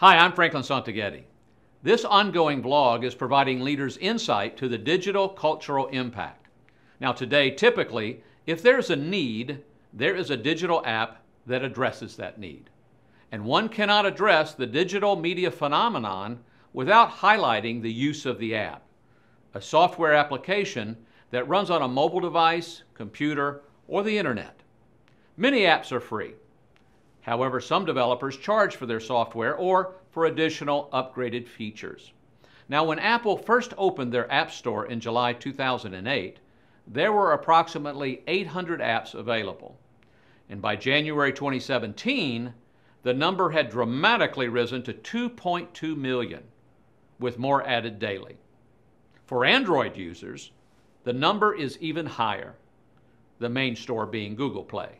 Hi, I'm Franklin Santagate. This ongoing blog is providing leaders insight to the digital cultural impact. Now today, typically, if there's a need, there is a digital app that addresses that need. And one cannot address the digital media phenomenon without highlighting the use of the app, a software application that runs on a mobile device, computer, or the internet. Many apps are free. However, some developers charge for their software or for additional upgraded features. Now, when Apple first opened their App Store in July 2008, there were approximately 800 apps available. And by January 2017, the number had dramatically risen to 2.2 million, with more added daily. For Android users, the number is even higher, the main store being Google Play.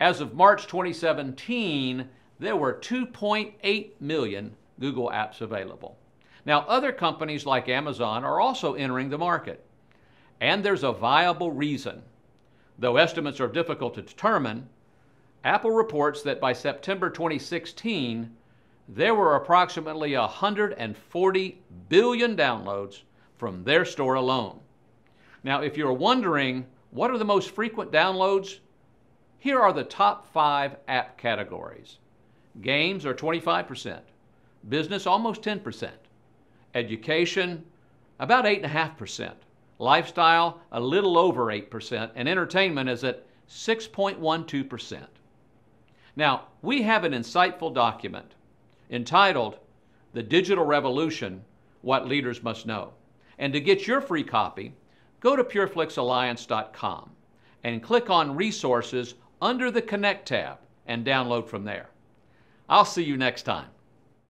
As of March 2017, there were 2.8 million Google apps available. Now, other companies like Amazon are also entering the market, and there's a viable reason. Though estimates are difficult to determine, Apple reports that by September 2016, there were approximately 140 billion downloads from their store alone. Now, if you're wondering what are the most frequent downloads, here are the top 5 app categories. Games are 25%, business almost 10%, education about 8.5%, lifestyle a little over 8%, and entertainment is at 6.12%. Now, we have an insightful document entitled The Digital Revolution, What Leaders Must Know. And to get your free copy, go to pureflixalliance.com and click on Resources under the Connect tab and download from there. I'll see you next time.